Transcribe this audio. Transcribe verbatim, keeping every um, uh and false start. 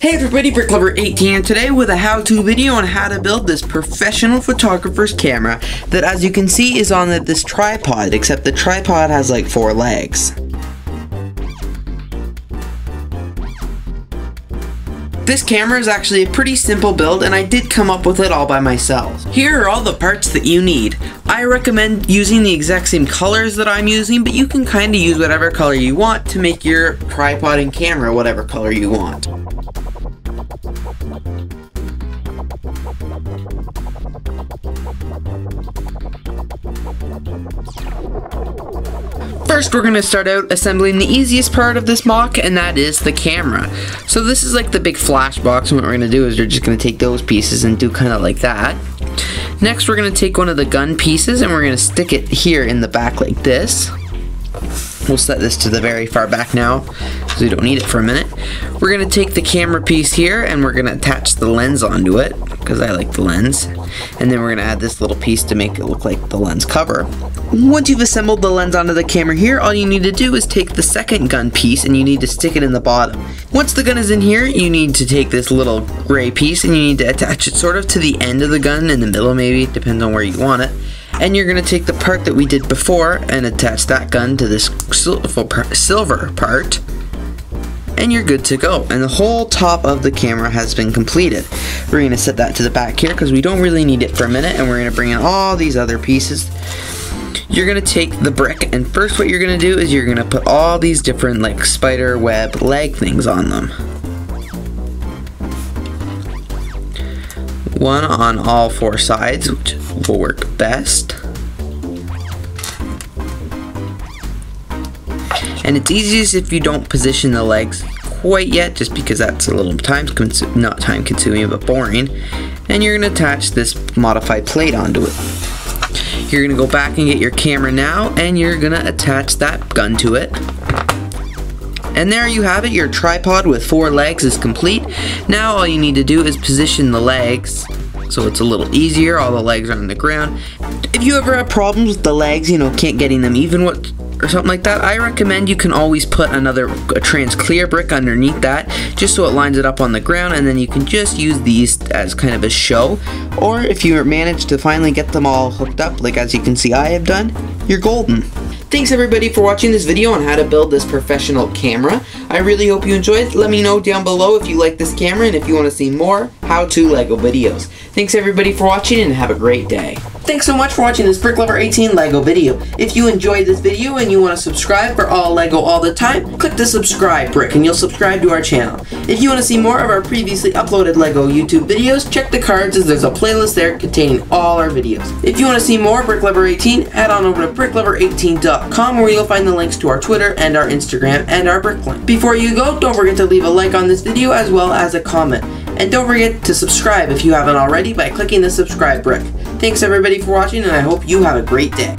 Hey everybody, Bricklover eighteen today with a how-to video on how to build this professional photographer's camera that, as you can see, is on the, this tripod, except the tripod has like four legs. This camera is actually a pretty simple build and I did come up with it all by myself. Here are all the parts that you need. I recommend using the exact same colors that I'm using, but you can kind of use whatever color you want to make your tripod and camera whatever color you want. First, we're going to start out assembling the easiest part of this mock, and that is the camera. So this is like the big flash box, and what we're going to do is we're just going to take those pieces and do kind of like that. Next, we're going to take one of the gun pieces and we're going to stick it here in the back like this. We'll set this to the very far back now because we don't need it for a minute. We're going to take the camera piece here and we're going to attach the lens onto it because I like the lens. And then we're going to add this little piece to make it look like the lens cover. Once you've assembled the lens onto the camera here, all you need to do is take the second gun piece and you need to stick it in the bottom. Once the gun is in here, you need to take this little gray piece and you need to attach it sort of to the end of the gun, in the middle maybe, depends on where you want it. And you're going to take the part that we did before and attach that gun to this silver part, and you're good to go. And the whole top of the camera has been completed. We're going to set that to the back here because we don't really need it for a minute, and we're going to bring in all these other pieces. You're going to take the brick, and first what you're going to do is you're going to put all these different like spider web leg things on them. One on all four sides, which will work best. And it's easiest if you don't position the legs quite yet, just because that's a little time consuming, not time consuming, but boring. And you're going to attach this modified plate onto it. You're going to go back and get your camera now, and you're going to attach that gun to it. And there you have it, your tripod with four legs is complete. Now all you need to do is position the legs so it's a little easier, all the legs are on the ground. If you ever have problems with the legs, you know, can't getting them even what, or something like that, I recommend you can always put another a trans clear brick underneath that just so it lines it up on the ground, and then you can just use these as kind of a show. Or if you manage to finally get them all hooked up, like as you can see I have done, you're golden. Thanks everybody for watching this video on how to build this professional camera. I really hope you enjoyed it. Let me know down below if you like this camera and if you want to see more how-to LEGO videos. Thanks everybody for watching and have a great day. Thanks so much for watching this Bricklover eighteen LEGO video. If you enjoyed this video and you want to subscribe for all LEGO all the time, click the subscribe brick and you'll subscribe to our channel. If you want to see more of our previously uploaded LEGO YouTube videos, check the cards as there's a playlist there containing all our videos. If you want to see more Bricklover eighteen, head on over to bricklover eighteen dot com where you'll find the links to our Twitter and our Instagram and our Bricklink. Before you go, don't forget to leave a like on this video as well as a comment. And don't forget to subscribe if you haven't already by clicking the subscribe brick. Thanks everybody for watching and I hope you have a great day.